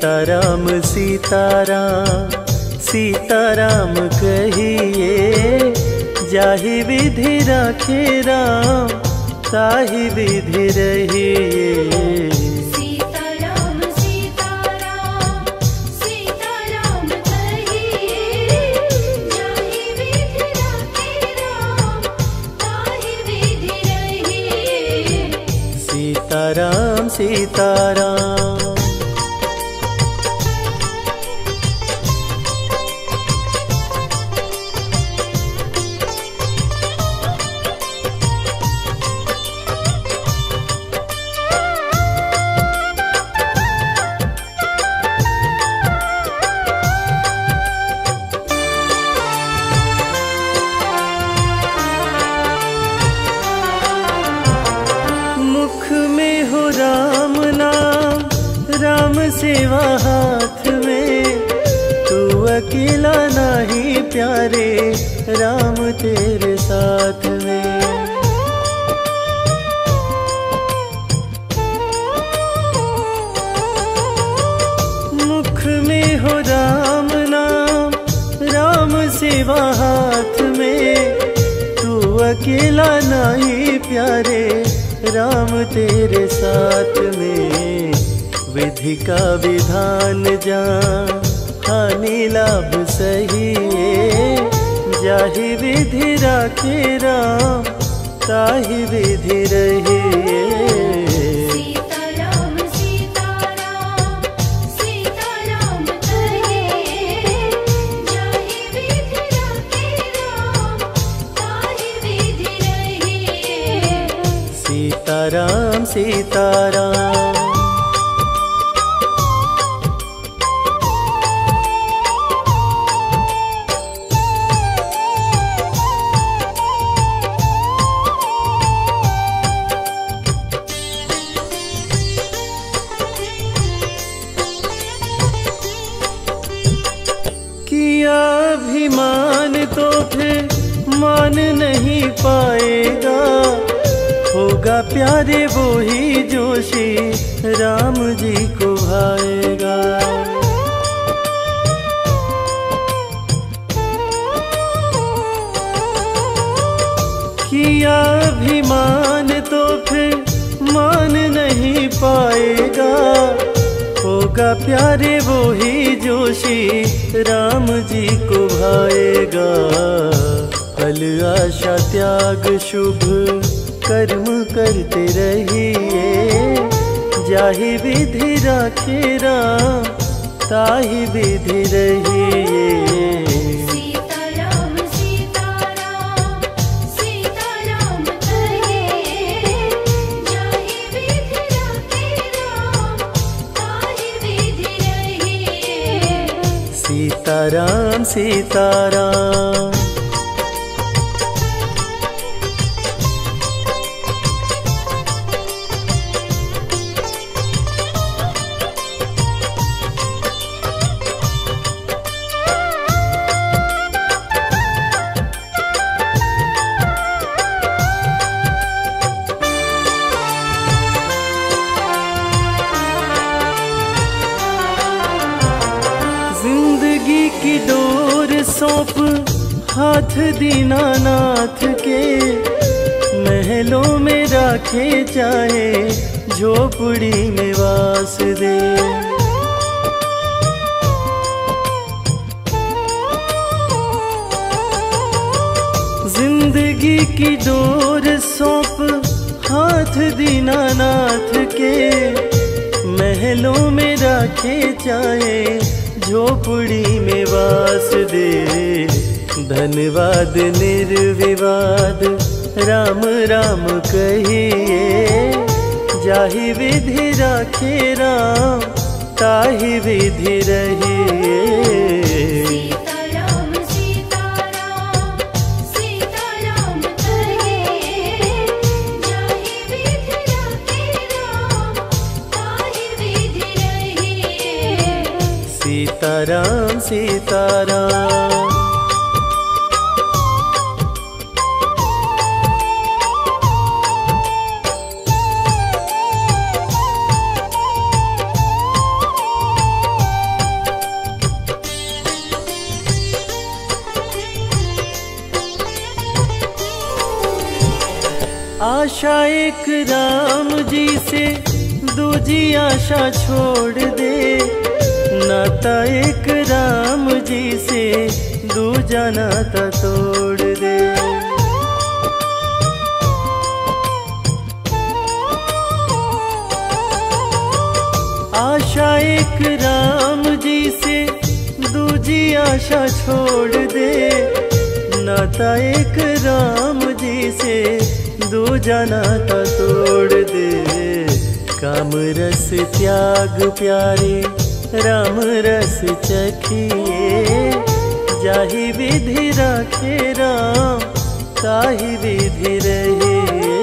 सीताराम सीताराम सीताराम कहिए, जाहि विधि राखे राम ताहि विधि रहिए। सीताराम सीताराम सेवा हाथ में, तू अकेला नहीं प्यारे राम तेरे साथ में। मुख में हो राम नाम, राम सेवा हाथ में, तू अकेला नहीं प्यारे राम तेरे साथ में। विधि का विधान जान, हानि लाभ सही है, जाहि विधि राखे राम ताहि विधि रहे। सीताराम सीताराम अभिमान तो फिर मान नहीं पाएगा, होगा प्यारे वो ही जो श्री राम जी को भाएगा। किया अभिमान तो फिर मान नहीं पाएगा, होगा प्यारे वो ही जोशी राम जी को भाएगा। फल आशा त्याग शुभ कर्म करते रहिए, जाहि विधि राखे राम ताहि विधि रहिए। सीताराम सीताराम की डोर सौंप हाथ दीनानाथ के, महलों में राखे चाहे झोपड़ी में वास दे। जिंदगी की डोर सौंप हाथ दीनानाथ के, महलों में राखे चाहे झोपड़ी में वास दे। धनवाद निर्विवाद राम राम कहिए, जाहि विधि राखे राम ताहि विधि रहिए। सीताराम सीताराम आशा एक राम जी से, दूजी आशा छोड़ दे। नाता एक राम जी से, दूजा नाता तोड़ दे। आशा एक राम जी से, दूजी आशा छोड़ दे। नाता एक राम जी से, दूजा नाता तोड़ दे। काम रस त्याग प्यारे, राम रस चखिए। जाहि विधि राखे राम, ताहि विधि रहे।